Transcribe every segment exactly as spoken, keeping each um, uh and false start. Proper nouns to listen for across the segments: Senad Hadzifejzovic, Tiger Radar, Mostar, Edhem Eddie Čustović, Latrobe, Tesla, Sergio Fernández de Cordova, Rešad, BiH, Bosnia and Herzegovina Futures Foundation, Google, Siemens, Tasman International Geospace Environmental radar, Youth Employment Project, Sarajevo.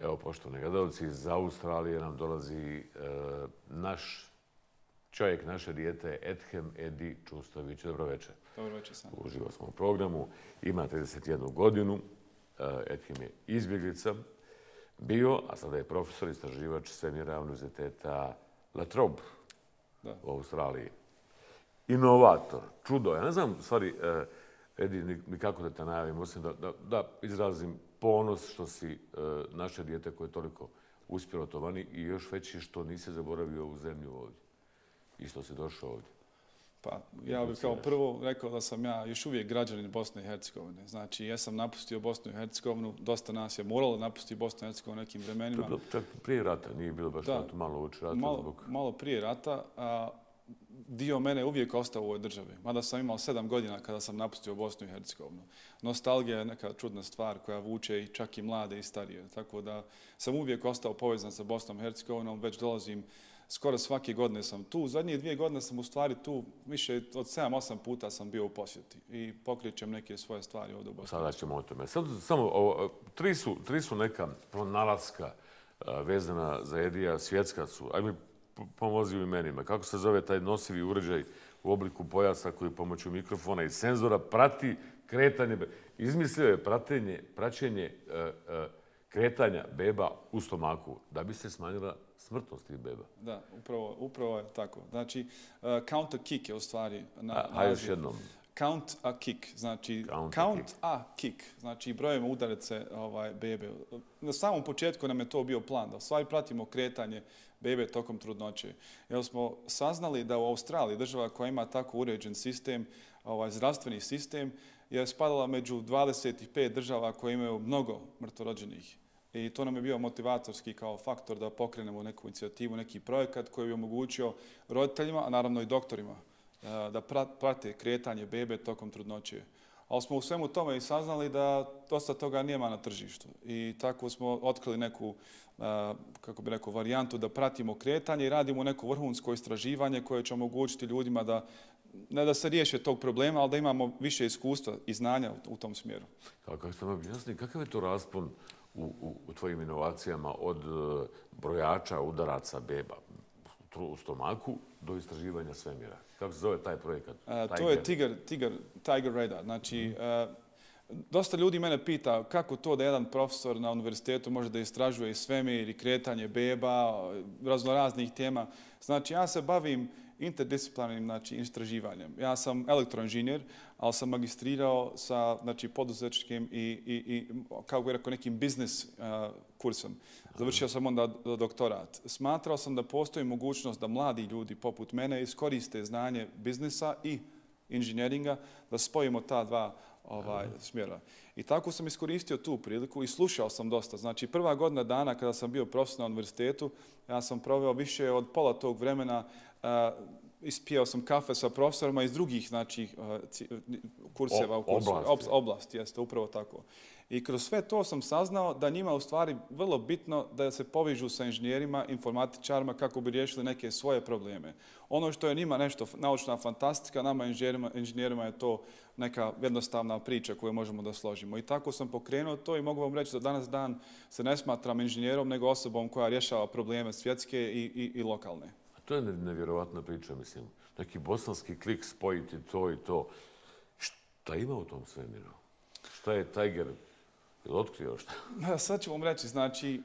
Evo, poštovani gledalci, iz Australije nam dolazi naš čovjek, naše dijete, Edhem Eddie Čustović. Dobro večer. Dobro večer sam. Uživo smo u programu. Ima trideset jednu godinu. Edhem je izbjeglica bio, a sada je profesor i istraživač Svemira Univerziteta Latrobe u Australiji. Inovator, čudo. Ja ne znam, stvari, Eddie, nikako da te najavim, osim da izrazim ponos što si naše dijete koje je toliko uspjelo to vani i još veći što nisi zaboravio u zemlju ovdje i što si došao ovdje. Pa, ja bih kao prvo rekao da sam ja još uvijek građanin Bosne i Hercegovine. Znači, ja sam napustio Bosnu i Hercegovinu, dosta nas je moralo napustiti Bosnu i Hercegovinu u nekim vremenima. Čak prije rata, nije bilo baš rata, malo uči rata zbog... Malo prije rata. Dio mene je uvijek ostao u ovoj državi. Mada sam imao sedam godina kada sam napustio Bosnu i Hercegovinu. Nostalgija je neka čudna stvar koja vuče i čak i mlade i starije. Tako da sam uvijek ostao povezan sa Bosnom i Hercegovinom, već dolazim. Skoro svake godine sam tu. Zadnje dvije godine sam u stvari tu, više od sedam do osam puta sam bio u posjeti i pokrićem neke svoje stvari ovdje u Bosni. Sada ćemo o tome. Samo tri su neka pronalaska vezana za Edija, svjetska su. Ajme, pomozi u imenima. Kako se zove taj nosivi uređaj u obliku pojasa koji pomoću mikrofona i senzora prati kretanje beba? Izmislio je praćenje kretanja beba u stomaku da bi se smanjila smrtnost tih beba. Da, upravo je tako. Znači, count a kick je u stvari naziv. Hajde još jednom. Count a kick, znači count a kick, znači brojimo udarice bebe. Na samom početku nam je to bio plan, da stvari pratimo kretanje bebe tokom trudnoće. Jer smo saznali da u Australiji, država koja ima tako uređen sistem, zdravstveni sistem, je spadala među dvadeset pet država koje imaju mnogo mrtvorođenih. I to nam je bio motivatorski kao faktor da pokrenemo neku inicijativu, neki projekat koji bi omogućio roditeljima, a naravno i doktorima, da prate kretanje bebe tokom trudnoće. Ali smo u svemu tome i saznali da dosta toga nema na tržištu. I tako smo otkrili neku, kako bi rekao, varijantu da pratimo kretanje i radimo neko vrhunsko istraživanje koje će omogućiti ljudima da ne da se riješe tog problema, ali da imamo više iskustva i znanja u tom smjeru. Kako ste mi objasnili, kakav je to raspon u tvojim inovacijama od brojača udaraca beba u stomaku do istraživanja svemira? Kako se zove taj projekat? To je Tiger Radar. Znači, dosta ljudi mene pita kako to da jedan profesor na univerzitetu može da istražuje svemir i kretanje beba, raznoraznih tema. Znači, ja se bavim interdisciplinarnim istraživanjem. Ja sam elektroinženjer, ali sam magistrirao sa poduzetničkim i, kako bih rekao, nekim biznis kursom. Završio sam onda doktorat. Smatrao sam da postoji mogućnost da mladi ljudi poput mene iskoriste znanje biznisa i inženjeringa, da spojimo ta dva smjera. I tako sam iskoristio tu priliku i slušao sam dosta. Znači, prva godina dana kada sam bio profesor na univerzitetu, ja sam proveo više od pola tog vremena. Ispijao sam kafe sa profesorima iz drugih kurseva u oblasti. Jeste, upravo tako. I kroz sve to sam saznao da njima u stvari vrlo bitno da se povežu sa inženjerima, informatičarima kako bi riješili neke svoje probleme. Ono što je njima nešto naučna fantastika, nama inženjerima je to neka jednostavna priča koju možemo da složimo. I tako sam pokrenuo to i mogu vam reći da danas dan se ne smatram inženjerom, nego osobom koja rješava probleme svjetske i lokalne. To je nevjerovatna priča, mislim. Neki bosanski klik spojiti to i to. Šta ima u tom svemiru? Šta je Tiger? Je li otkrio šta? Sad ću vam reći. Znači,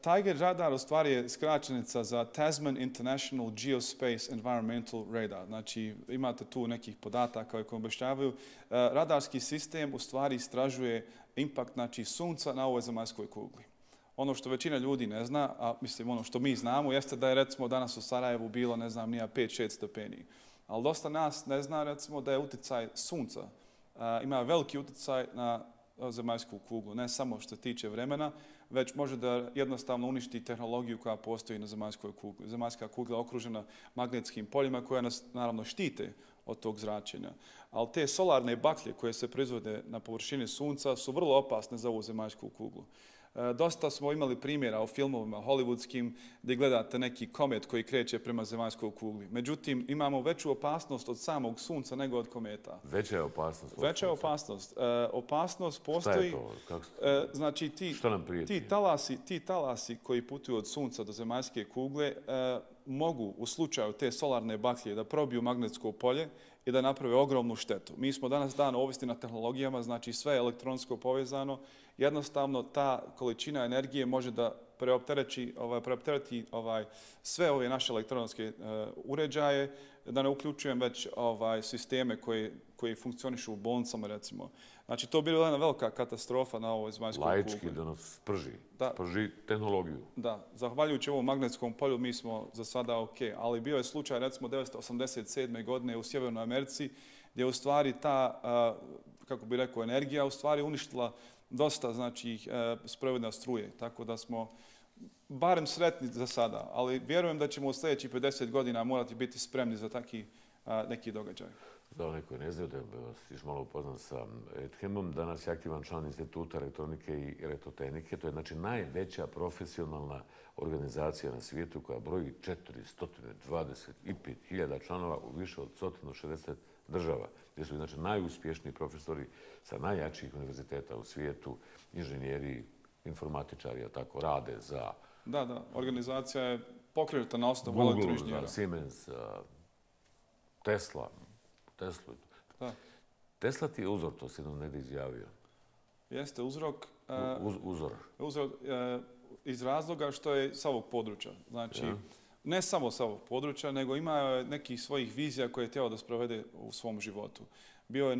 Tiger Radar u stvari je skraćenica za Tasman International Geospace Environmental radar. Znači, imate tu nekih podataka koje objašnjavaju. Radarski sistem u stvari istražuje impakt sunca na ovoj zemaljskoj kugli. Ono što većina ljudi ne zna, a mislim ono što mi znamo, jeste da je recimo danas u Sarajevu bilo, ne znam, nije pet šest stepeni. Ali dosta nas ne zna recimo da je uticaj sunca. Ima veliki uticaj na zemaljsku kuglu, ne samo što se tiče vremena, već može da jednostavno uništi tehnologiju koja postoji na zemaljskoj kugli. Zemaljska kugla je okružena magnetskim poljima koja nas naravno štite od tog zračenja. Ali te solarne baklje koje se proizvode na površini sunca su vrlo opasne za ovu zemaljsku kuglu. Dosta smo imali primjera o filmovima hollywoodskim gdje gledate neki komet koji kreće prema zemaljskoj kugli. Međutim, imamo veću opasnost od samog sunca nego od kometa. Veća je opasnost? Veća je opasnost. Opasnost postoji... Šta je to? Znači, ti talasi koji putuju od sunca do zemaljske kugle mogu u slučaju te solarne baklje da probiju magnetsko polje i da naprave ogromnu štetu. Mi smo danas dan ovisni na tehnologijama, znači sve je elektronsko povezano. Jednostavno ta količina energije može da preoptereti sve ove naše elektronske uređaje, da ne uključujem već sisteme koji funkcionišu u bolnicama, recimo. Znači, to bi bila jedna velika katastrofa na ovoj zemaljskoj kugli. Laički da nas sprži, sprži tehnologiju. Da, zahvaljujući ovom magnetskom polju mi smo za sada ok, ali bio je slučaj recimo hiljadu devetsto osamdeset sedme. godine u Sjevernoj Americi gdje je u stvari ta, kako bi rekao, energija u stvari uništila dosta, znači, sprovodne struje, tako da smo barem sretni za sada, ali vjerujem da ćemo u sljedećih pedeset godina morati biti spremni za taki neki događaj. Za one koji ne znaju, da vas još malo upoznan sa Edhemom, danas je aktivan član Instituta elektronike i elektrotehnike. To je znači najveća profesionalna organizacija na svijetu koja broji četiristo dvadeset pet hiljada članova u više od sto šezdeset država, gdje su znači najuspješniji profesori sa najjačijih univerziteta u svijetu, inženjeri, informatičari, a tako, rade za... Da, da, organizacija je pokrenuta na osnovu elektroinženjera. Google, Siemens, Tesla... Tesla ti je uzor, to si jednom negdje izjavio. Jeste, uzrok... Uzor. Uzor iz razloga što je sa ovog područja. Znači, ne samo sa ovog područja, nego ima nekih svojih vizija koje je htio da sprovede u svom životu. Bio je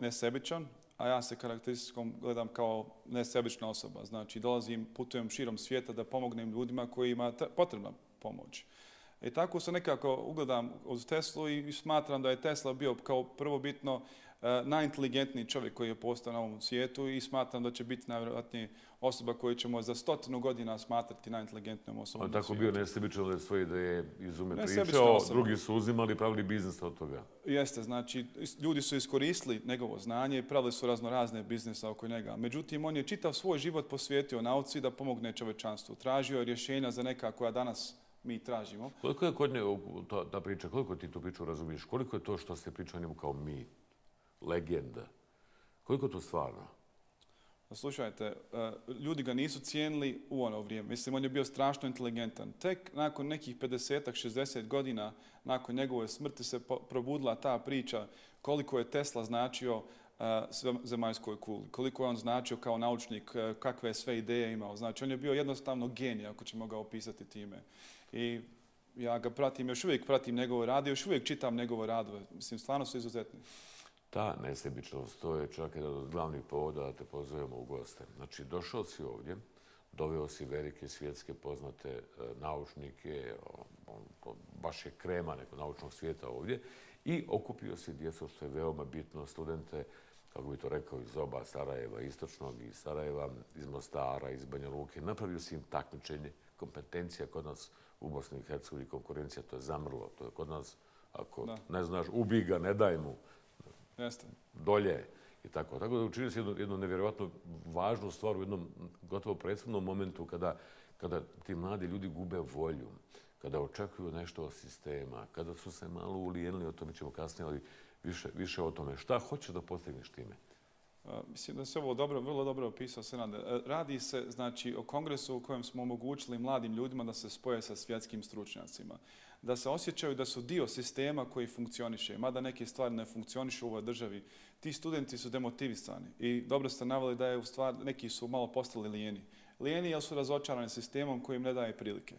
nesebičan, a ja se karakteristikom gledam kao nesebična osoba. Znači, dolazim, putujem širom svijeta da pomognem ljudima kojima je potrebna pomoć. I tako se nekako ugledam od Teslu i smatram da je Tesla bio kao prvobitno najinteligentniji čovjek koji je postao na ovom svijetu i smatram da će biti najvjerojatnije osoba koju ćemo za stotinu godina smatrati najinteligentnijom osobom na svijetu. Tako bio nesebično da je svoje ideje izume pričao, drugi su uzimali i pravili biznis od toga. Jeste, znači ljudi su iskoristili njegovo znanje i pravili su raznorazne biznise oko njega. Međutim, on je čitav svoj život posvetio nauci da pomogne čovečanstvu. Tražio je rješenja za neka koja danas mi tražimo. Koliko je kod nje ta priča, koliko ti tu priču razumiješ? Koliko je to što ste pričali njemu kao mit, legenda? Koliko je to stvarno? Slušajte, ljudi ga nisu cijenili u ono vrijeme. Mislim, on je bio strašno inteligentan. Tek nakon nekih pedesetak, šezdeset godina nakon njegove smrti se probudila ta priča koliko je Tesla značio zemaljskoj kuli, koliko je on značio kao naučnik, kakve je sve ideje imao. Znači, on je bio jednostavno genij, ako ćemo ga opisati time. I ja ga pratim, još uvijek pratim njegove rade, još uvijek čitam njegove radove. Mislim, stvarno su izuzetni. Ta nesebičnost, to je čak jedan od glavnih povoda da te pozovemo u goste. Znači, došao si ovdje, doveo si velike svjetske poznate naučnike, baš je krema nekog naučnog svijeta ovdje, i okupio si djecu, što je veoma bitno, studente, kako bi to rekao, iz oba Sarajeva, istočnog i Sarajeva, iz Mostara, iz Banja Luke. Napravio si im takmičenje, kompetencija kod nas u Bosni i Hercegovini, konkurencija, to je zamrlo. To je kod nas, ako ne znaš, ubij ga, ne daj mu, dolje i tako. Tako da učinio si jednu nevjerojatno važnu stvar u jednom gotovo presudnom momentu kada ti mladi ljudi gube volju, kada očekuju nešto od sistema, kada su se malo ulijenili, o tome ćemo kasnije, ali više o tome. Šta hoćeš da postigneš time? Mislim da se ovo dobro, vrlo dobro opisao Senade. Radi se znači o kongresu u kojem smo omogućili mladim ljudima da se spoje sa svjetskim stručnjacima, da se osjećaju da su dio sistema koji funkcioniše, mada neke stvari ne funkcionišu u ovoj državi. Ti studenti su demotivisani i dobro ste naveli da je u stvari neki su malo postali lijeni. Lijeni jer su razočarani sistemom koji im ne daje prilike.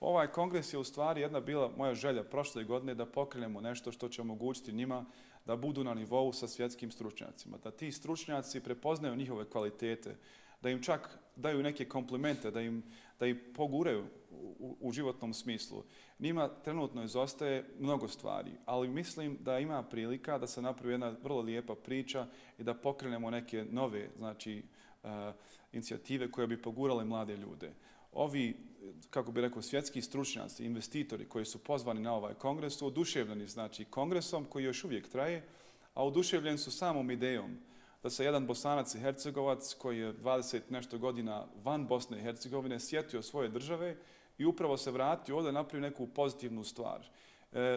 Ovaj kongres je u stvari jedna bila moja želja prošle godine da pokrenemo nešto što će omogućiti njima da budu na nivou sa svjetskim stručnjacima, da ti stručnjaci prepoznaju njihove kvalitete, da im čak daju neke komplimente, da im, da ih poguraju u, u životnom smislu. Njima trenutno izostaje mnogo stvari, ali mislim da ima prilika da se napravi jedna vrlo lijepa priča i da pokrenemo neke nove znači, uh, inicijative koje bi pogurale mlade ljude. Ovi, kako bih rekao, svjetski stručnjaci, investitori koji su pozvani na ovaj kongres su oduševljeni, znači, kongresom koji još uvijek traje, a oduševljeni su samom idejom da se jedan Bosanac i Hercegovac koji je dvadeset nešto godina van Bosne i Hercegovine sjetio svoje države i upravo se vratio ovdje i napravio neku pozitivnu stvar.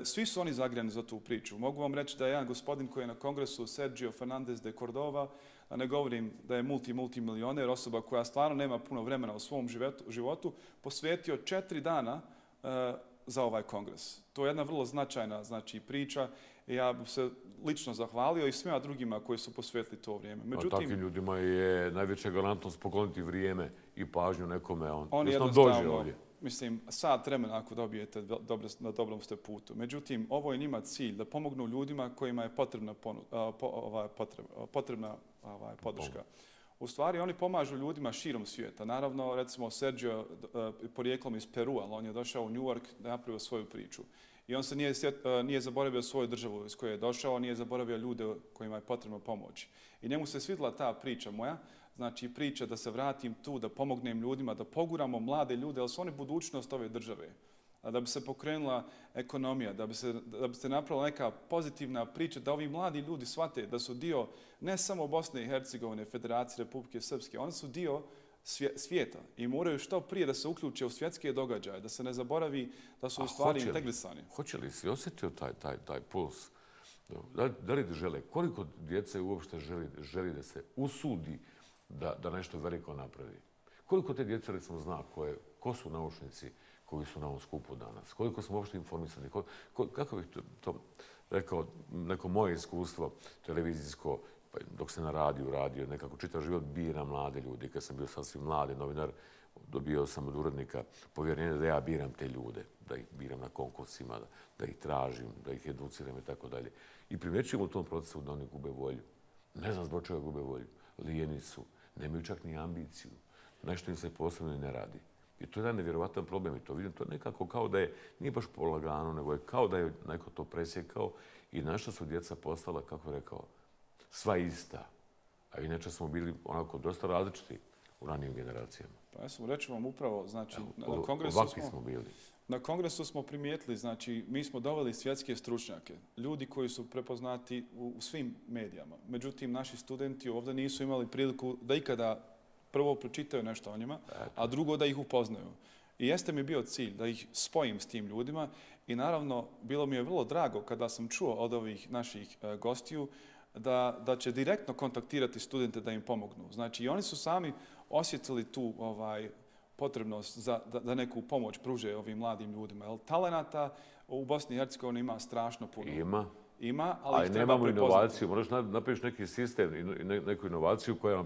Svi su oni zagrani za tu priču. Mogu vam reći da je jedan gospodin koji je na kongresu, Sergio Fernández de Cordova, da ne govorim da je multi-multimilioner, osoba koja stvarno nema puno vremena u svom životu, posvetio četiri dana za ovaj kongres. To je jedna vrlo značajna znači, priča. Ja bih se lično zahvalio i svima drugima koji su posvetili to vrijeme. Međutim, takvim ljudima je najveća garantnost pokloniti vrijeme i pažnju nekome. On, on dođe ovdje. Mislim, sat vremena ako dobijete, dobro, na dobrom ste putu. Međutim, ovo je njima cilj da pomognu ljudima kojima je potrebna, ponu, po, ovaj, potrebna, potrebna ovaj, podrška. U stvari, oni pomažu ljudima širom svijeta. Naravno, recimo, Sergio je porijeklom iz Perua, ali on je došao u New York da napravio svoju priču. I on se nije, nije zaboravio svoju državu iz koje je došao, nije zaboravio ljude kojima je potrebno pomoć. I njemu se svidla ta priča moja, znači priča da se vratim tu, da pomognem ljudima, da poguramo mlade ljude, ali su oni budućnost ove države. Da bi se pokrenula ekonomija, da bi se, da bi se napravila neka pozitivna priča, da ovi mladi ljudi shvate da su dio ne samo Bosne i Hercegovine, Federacije Republike Srpske, oni su dio svijeta i moraju što prije da se uključe u svjetske događaje, da se ne zaboravi da su u stvari integrisani. Hoće li si osjetio taj, taj, taj puls? Da, da li žele? Koliko djece uopšte želi, želi da se usudi da, da nešto veliko napravi? Koliko te djece recimo zna koje, ko su naučnici koji su na ovom skupu danas? Koliko smo uopšte informisani? Koliko, koliko, kako bih to, to rekao, neko moje iskustvo televizijsko, dok se na radiju radio, nekako čitav život biram mlade ljudi. Kad sam bio sasvim mladi novinar, dobio sam od urednika povjerenje da ja biram te ljude, da ih biram na konkursima, da, da ih tražim, da ih educiram i tako dalje. I primjećujem u tom procesu da oni gube volju. Ne znam zbog čega gube volju. Lijeni su, nemaju čak ni ambiciju. Nešto im se posebno ne radi. I to je jedan nevjerovatan problem i to vidim. To je nekako kao da je, nije baš polagano, nego je kao da je neko to presjekao i naša su djeca postala, kako je rekao, sva ista. A inače smo bili onako dosta različiti u ranijim generacijama. Pa ja sam reći vam upravo, znači, na kongresu smo bili. Na kongresu smo primijetili, znači, mi smo doveli svjetske stručnjake, ljudi koji su prepoznati u, u svim medijama. Međutim, naši studenti ovdje nisu imali priliku da ikada prvo pročitaju nešto o njima, a drugo da ih upoznaju. I jeste mi bio cilj da ih spojim s tim ljudima i naravno bilo mi je vrlo drago kada sam čuo od ovih naših e, gostiju da, da će direktno kontaktirati studente da im pomognu. Znači i oni su sami osjetili tu ovaj, potrebnost za, da, da neku pomoć pruže ovim mladim ljudima. Jer talenata u Bosni i Hercegovini ima strašno puno. Ima. Ima, ali ih treba prepoznati. Ali nemamo inovaciju. Moraš napraviš neki sistem, neku inovaciju koja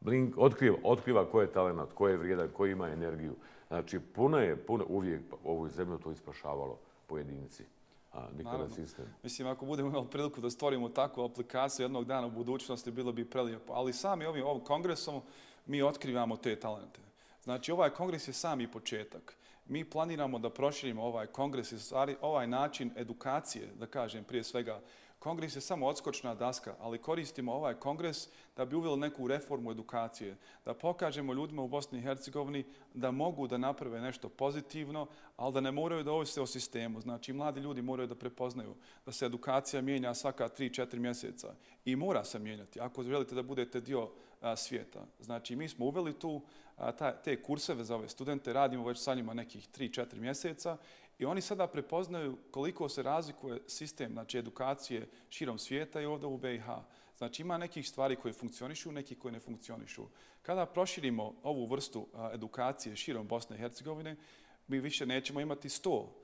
Blink otkriva, otkriva ko je talenat, ko je vrijedan, ko ima energiju. Znači, puno je, puno uvijek ovu zemlju to ispašavalo pojedinci, a nikada sistem. Mislim, ako budemo imali priliku da stvorimo takvu aplikaciju jednog dana u budućnosti, bilo bi prelijepo. Ali sami ovim, ovim kongresom mi otkrivamo te talente. Znači, ovaj kongres je sami početak. Mi planiramo da proširimo ovaj kongres i ovaj način edukacije, da kažem, prije svega. Kongres je samo odskočna daska, ali koristimo ovaj kongres da bi uveli neku reformu edukacije, da pokažemo ljudima u Bosni i Hercegovini da mogu da naprave nešto pozitivno, ali da ne moraju da ovise o sistemu. Znači, mladi ljudi moraju da prepoznaju da se edukacija mijenja svaka tri do četiri mjeseca i mora se mijenjati ako želite da budete dio a, svijeta. Znači, mi smo uveli tu a, ta, te kurseve za ove studente, radimo već sa njima nekih tri do četiri mjeseca. I oni sada prepoznaju koliko se razlikuje sistem, znači edukacije širom svijeta i ovdje u B i H. Znači ima nekih stvari koje funkcionišu, neki koje ne funkcionišu. Kada proširimo ovu vrstu edukacije širom Bosne i Hercegovine, mi više nećemo imati sto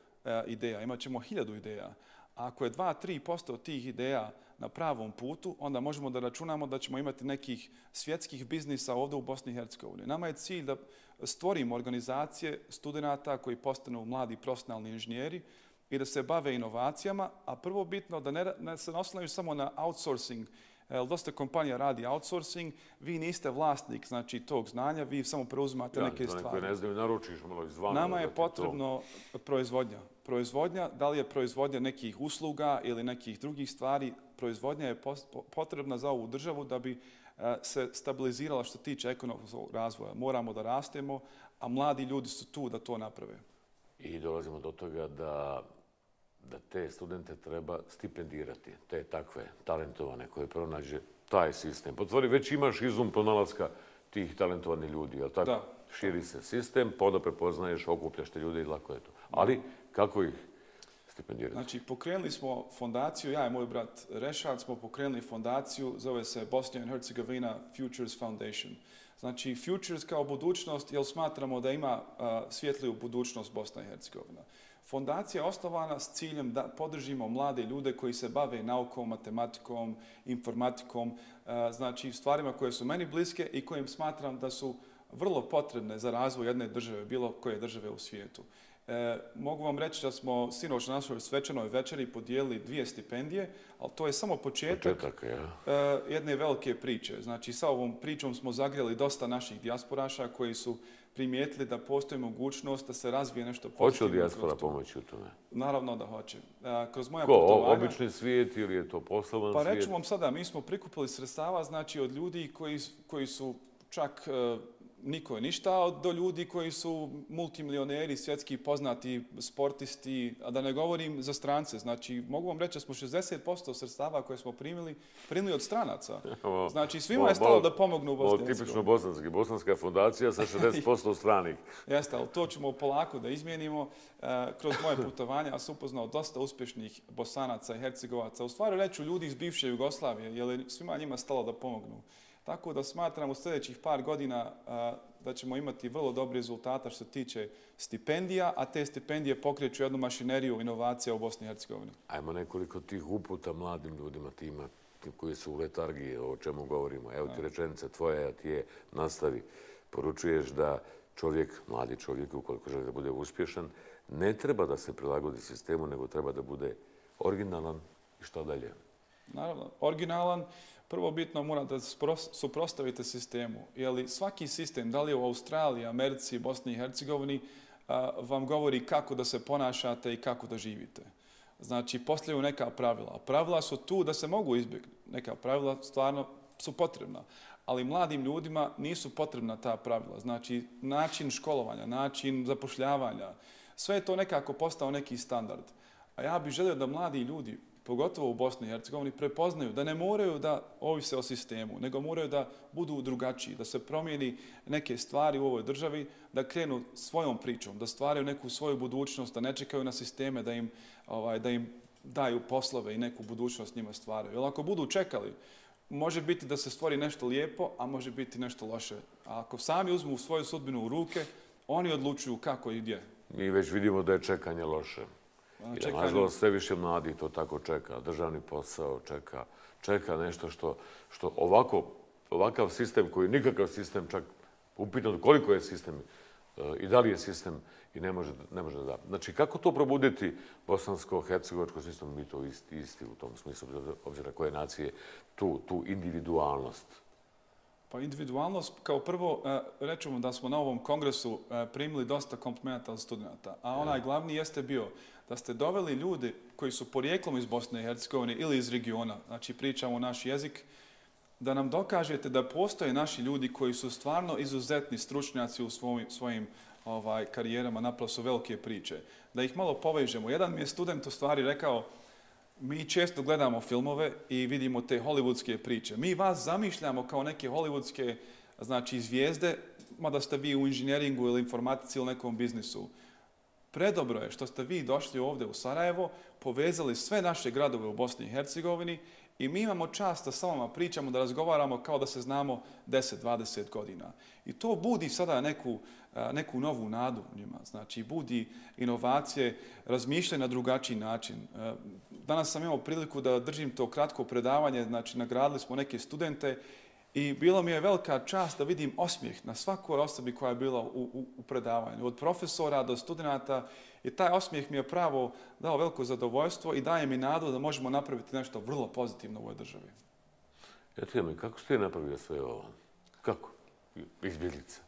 ideja, imat ćemo hiljadu ideja. A ako je dva do tri posto tih ideja na pravom putu, onda možemo da računamo da ćemo imati nekih svjetskih biznisa ovdje u Bosni i Hercegovini. Nama je cilj da stvorimo organizacije studenata koji postanu mladi profesionalni inženjeri i da se bave inovacijama, a prvo bitno da ne, ne se oslanjaju samo na outsourcing. E, dosta kompanija radi outsourcing, vi niste vlasnik znači, tog znanja, vi samo preuzimate ja, neke stvari. Ne znaju, naručiš malo izvana. Nama je potrebno to... proizvodnja. Proizvodnja, da li je proizvodnja nekih usluga ili nekih drugih stvari, proizvodnja je potrebna za ovu državu da bi se stabilizirala što tiče ekonomskog razvoja. Moramo da rastemo, a mladi ljudi su tu da to naprave. I dolazimo do toga da, da te studente treba stipendirati, te takve talentovane koje pronađe taj sistem. Po stvari, već imaš izum pronalaska tih talentovanih ljudi, jel' tako? Da. Širi se sistem, pa onda prepoznaješ, okupljaš te ljude i lako je to. Ali kako ih stipendirati? Znači, pokrenuli smo fondaciju, ja i moj brat Rešad smo pokrenuli fondaciju, zove se Bosnia and Herzegovina Futures Foundation. Znači, Futures kao budućnost, jer smatramo da ima svjetliju budućnost Bosna i Hercegovina. Fondacija je osnovana s ciljem da podržimo mlade ljude koji se bave naukom, matematikom, informatikom, znači stvarima koje su meni bliske i kojim smatram da su vrlo potrebne za razvoj jedne države, bilo koje države u svijetu. E, mogu vam reći da smo sinoć na našoj svečanoj večeri podijelili dvije stipendije, ali to je samo početak, početak ja. e, jedne velike priče. Znači, sa ovom pričom smo zagrijali dosta naših dijasporaša koji su primijetili da postoji mogućnost da se razvije nešto pozitivno. Hoće li dijaspora pomoći u tome? Naravno da hoće. Kroz moja Ko, putovanja... obični svijet ili je to poslovan svijet? Pa reću vam sada, mi smo prikupili sredstava znači, od ljudi koji, koji su čak... E, niko je ništa, do ljudi koji su multimilioneri, svjetski poznati sportisti, a da ne govorim za strance. Znači, mogu vam reći da smo šezdeset posto sredstava koje smo primili, primili od stranaca. Znači, svima je stalo da pomognu u Bosni. Tipično bosanski, bosanska fondacija sa šezdeset posto stranih. Jeste, ali to ćemo polako da izmijenimo. Kroz moje putovanja ja sam upoznao dosta uspješnih Bosanaca i Hercegovaca. U stvari reću ljudi iz bivše Jugoslavije, jer je svima njima stalo da pomognu. Tako da smatram u sljedećih par godina a, da ćemo imati vrlo dobre rezultata što se tiče stipendija, a te stipendije pokreću jednu mašineriju inovacija u Bosni i Hercegovini. Ajmo nekoliko tih uputa mladim ljudima, tima koji su u letargiji, o čemu govorimo. Evo ti rečenica tvoja, a ti je nastavi. Poručuješ da čovjek, mladi čovjek, ukoliko želi da bude uspješan, ne treba da se prilagodi sistemu, nego treba da bude originalan i što dalje. Naravno, originalan. Prvo bitno mora da suprostavite sistemu. Jeli, svaki sistem, da li je u Australiji, Americi, Bosni i Hercegovini, vam govori kako da se ponašate i kako da živite. Znači, postavljaju neka pravila. Pravila su tu da se mogu izbjegnuti. Neka pravila stvarno su potrebna. Ali mladim ljudima nisu potrebna ta pravila. Znači, način školovanja, način zapošljavanja, sve je to nekako postao neki standard. A ja bih želio da mladi ljudi, pogotovo u Bosni i Hercegovini, prepoznaju da ne moraju da ovise o sistemu, nego moraju da budu drugačiji, da se promijeni neke stvari u ovoj državi, da krenu svojom pričom, da stvaraju neku svoju budućnost, da ne čekaju na sisteme, da im, ovaj, da im daju poslove i neku budućnost njima stvaraju. Jer ako budu čekali, može biti da se stvori nešto lijepo, a može biti nešto loše. A ako sami uzmu svoju sudbinu u ruke, oni odlučuju kako i gdje. Mi već vidimo da je čekanje loše. Jer, nažalost, sve više mladih to tako čeka. Državni posao čeka. Čeka nešto što, što ovako, ovakav sistem koji nikakav sistem, čak upitno koliko je sistem i da li je sistem i ne može, ne može da da. Znači, kako to probuditi bosansko-hercegovačko sistem? Mi to isti, isti u tom smislu, obzira koje nacije, tu, tu individualnost. Pa individualnost, kao prvo, rečemo da smo na ovom kongresu primili dosta komplimenta od studenta, a onaj glavni jeste bio da ste doveli ljude koji su porijeklom iz Bosne i Hercegovine ili iz regiona, znači pričamo naš jezik, da nam dokažete da postoje naši ljudi koji su stvarno izuzetni stručnjaci u svojim, svojim ovaj, karijerama, napravo su velike priče. Da ih malo povežemo. Jedan mi je student u stvari rekao, mi često gledamo filmove i vidimo te hollywoodske priče. Mi vas zamišljamo kao neke hollywoodske znači, zvijezde, mada ste vi u inženjeringu ili informatici ili nekom biznisu. Predobro je što ste vi došli ovdje u Sarajevo, povezali sve naše gradove u Bosni i Hercegovini i mi imamo čast da sa vama pričamo, da razgovaramo kao da se znamo deset do dvadeset godina. I to budi sada neku, neku novu nadu njima. Znači, budi inovacije, razmišljaj na drugačiji način. Danas sam imao priliku da držim to kratko predavanje, znači nagradili smo neke studente i bilo mi je velika čast da vidim osmijeh na svakoj osobi koja je bila u, u, u predavanju. Od profesora do studenta. I taj osmijeh mi je pravo dao veliko zadovoljstvo i daje mi nadu da možemo napraviti nešto vrlo pozitivno u ovoj državi. Eto mi, kako ste napravili sve ovo? Kako? Izbjeglice.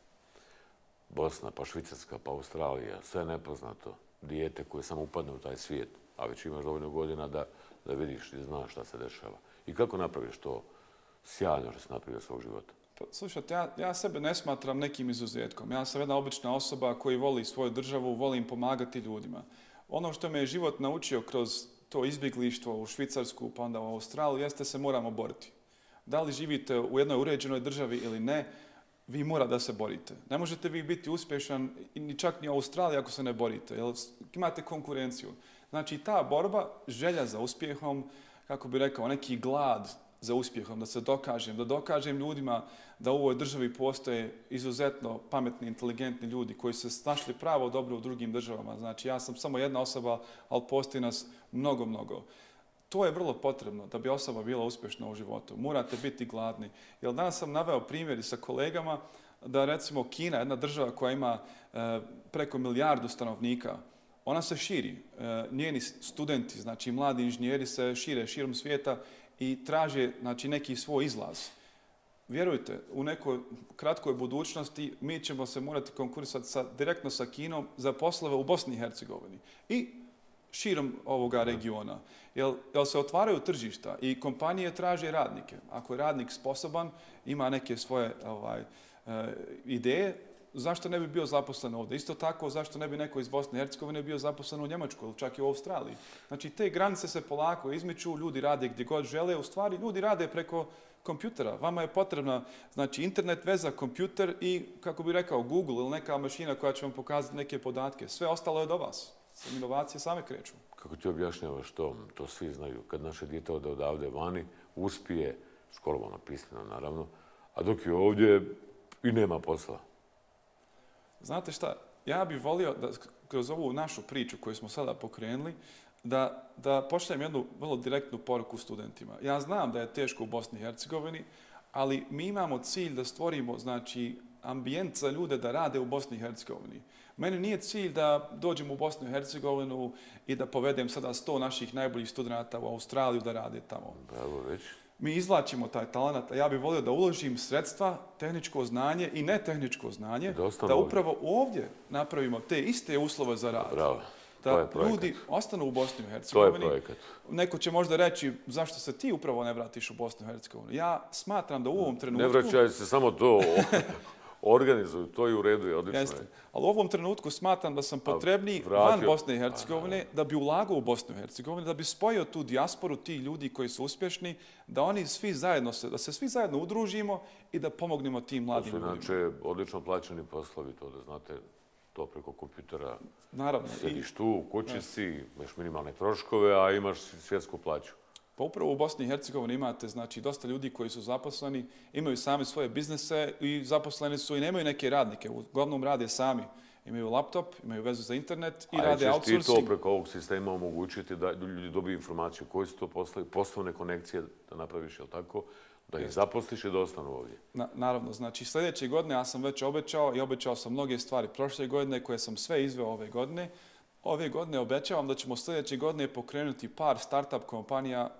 Bosna, pa Švicarska, pa Australija. Sve nepoznato. Dijete koje samo upadne u taj svijet. A već imaš dovoljno godina da, da vidiš i znaš šta se dešava. I kako napraviš to? Sjajno što se napravio svog života. Pa, slušajte, ja, ja sebe ne smatram nekim izuzetkom. Ja sam jedna obična osoba koji voli svoju državu, volim pomagati ljudima. Ono što me je život naučio kroz to izbjeglištvo u Švicarsku, pa onda u Australiju, jeste se moramo boriti. da li živite u jednoj uređenoj državi ili ne, vi mora da se borite. Ne možete vi biti uspješan, ni čak ni u Australiji ako se ne borite, jer imate konkurenciju. Znači, ta borba, želja za uspjehom, kako bi rekao, neki glad za uspjehom, da se dokažem, da dokažem ljudima da u ovoj državi postoje izuzetno pametni, inteligentni ljudi koji se snašli pravo dobro u drugim državama. Znači, ja sam samo jedna osoba, ali postoji nas mnogo, mnogo. To je vrlo potrebno da bi osoba bila uspješna u životu. Morate biti gladni. Jer danas sam naveo primjeri sa kolegama da recimo Kina, jedna država koja ima e, preko milijardu stanovnika, ona se širi. E, njeni studenti, znači mladi inženjeri se šire širom svijeta i traže znači, neki svoj izlaz. Vjerujte, u nekoj kratkoj budućnosti mi ćemo se morati konkurisati sa, direktno sa Kinom za poslove u Bosni i Hercegovini i širom ovoga regiona. Jer, jer se otvaraju tržišta i kompanije traže radnike. Ako je radnik sposoban, ima neke svoje ovaj, e, ideje, zašto ne bi bio zaposlen ovdje? Isto tako, zašto ne bi neko iz Bosne i Hercegovine bio zaposlen u Njemačkoj ili čak i u Australiji? Znači, te granice se polako izmiču, ljudi rade gdje god žele, u stvari ljudi rade preko kompjutera. Vama je potrebna znači, internet veza, kompjuter i, kako bi rekao, Google ili neka mašina koja će vam pokazati neke podatke. Sve ostalo je do vas. Inovacije same kreću. Kako ti objašnjavaš to, to svi znaju. Kad naše dijete ode odavde vani, uspije, školovano, pismeno naravno, a dok je ovdje i nema posla. Znate šta, ja bih volio da kroz ovu našu priču koju smo sada pokrenuli, da, da pošaljem jednu vrlo direktnu poruku studentima. Ja znam da je teško u Bosni i Hercegovini, ali mi imamo cilj da stvorimo znači, ambijent za ljude da rade u Bosni i Hercegovini. Meni nije cilj da dođem u Bosnu i Hercegovinu i da povedem sada sto naših najboljih studenta u Australiju da rade tamo. Bravo, već. Mi izvlačimo taj talent, a ja bih volio da uložim sredstva, tehničko znanje i netehničko znanje, da, da upravo ovdje napravimo te iste uslove za rad. Bravo. Da ljudi ostanu u Bosni i Hercegovini. Neko će možda reći zašto se ti upravo ne vratiš u Bosnu i Hercegovini. Ja smatram da u ovom trenutku... Ne vraćaju se samo to... Organizuju, to i u redu je, odlično je. Ali u ovom trenutku smatram da sam potrebniji van Bosne i Hercegovine da bi ulagao u Bosnu i Hercegovinu, da bi spojio tu dijasporu tih ljudi koji su uspješni, da oni svi zajedno se, da se svi zajedno udružimo i da pomognemo tim mladim ljudima. To su inače odlično plaćeni poslovi, to da znate, to preko kompjutera. Naravno. Sjediš tu u kući si, imaš minimalne troškove, a imaš svjetsku plaću. Pa upravo u Bosni i Hercegovini imate znači, dosta ljudi koji su zaposleni, imaju sami svoje biznise i zaposleni su i nemaju neke radnike. Uglavnom rade sami. Imaju laptop, imaju vezu za internet i a rade outsourcing. A ćeš ti to preko ovog sistema omogućiti da ljudi dobiju informaciju koji su to poslovi, poslovne konekcije da napraviš, jel tako? Da ih zaposliš i da ostanu ovdje. Na, naravno, znači sljedeće godine ja sam već obećao i obećao sam mnoge stvari prošle godine koje sam sve izveo ove godine. Ove godine obećavam da ćemo sljedeće godine pokrenuti par start-up kompanija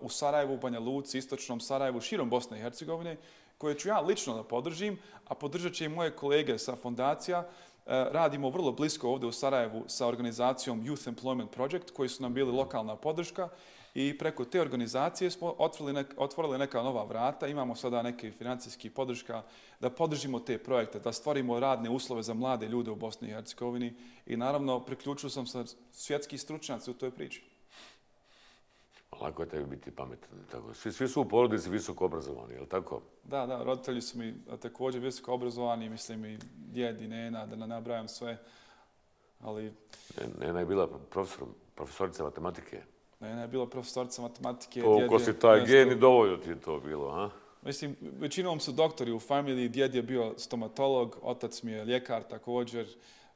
u Sarajevu, Banja Luci, Istočnom Sarajevu, širom Bosne i Hercegovine, koje ću ja lično da podržim, a podržat će i moje kolege sa fondacija. Radimo vrlo blisko ovdje u Sarajevu sa organizacijom Youth Employment Project, koji su nam bili lokalna podrška. I preko te organizacije smo otvorili neka nova vrata. Imamo sada neke financijske podrška da podržimo te projekte, da stvorimo radne uslove za mlade ljude u Bosni i Hercegovini. I naravno, priključio sam se svjetski stručnjaci u toj priči. Lako je tebi biti pametan. Tako. Svi, svi su u porodici visoko obrazovani, je li tako? Da, da. Roditelji su mi također visoko obrazovani. Mislim i djed i nena, da ne nabrajam sve. Ali... Nena je bila profesor, profesorica matematike. Nena je bila profesorica matematike. To ko si taj gen i dovoljno ti je to bilo, ha? Mislim, većinom su doktori u familiji. Djed je bio stomatolog, otac mi je ljekar također.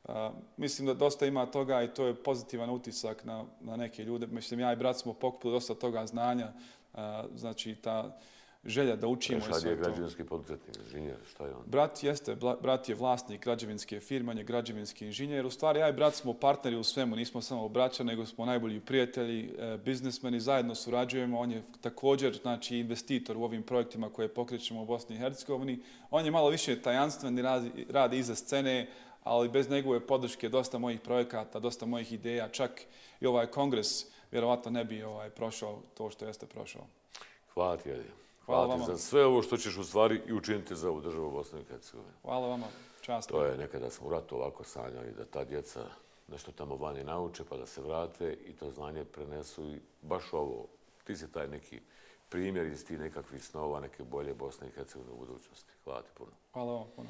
Uh, mislim da dosta ima toga i to je pozitivan utisak na, na neke ljude. Mislim, ja i brat smo pokupili dosta toga znanja. Uh, znači, ta želja da učimo... Rešad je građevinski poduzetnik, inženjer, šta je on? Brat jeste, brat je vlasnik građevinske firme, on je građevinski inženjer. U stvari, ja i brat smo partneri u svemu, nismo samo braća, nego smo najbolji prijatelji, biznismeni, zajedno surađujemo. On je također znači, investitor u ovim projektima koje pokrećemo u Bosni i Hercegovini. On je malo više tajanstven i radi, radi iza scene, ali bez njegove podrške dosta mojih projekata, dosta mojih ideja, čak i ovaj kongres vjerovatno ne bi ovaj, prošao to što jeste prošao. Hvala ti, Edhem. Hvala, Hvala ti za sve ovo što ćeš u stvari i učiniti za ovu državu Bosne i Hercegovine. Hvala vama, čast. To je nekada smo u ratu ovako sanjali da ta djeca nešto tamo vani nauče pa da se vrate i to znanje prenesu i baš ovo. Ti si taj neki primjer iz ti nekakvih snova, neke bolje Bosne i Hercegovine u budućnosti. Hvala ti puno. Hvala vam puno.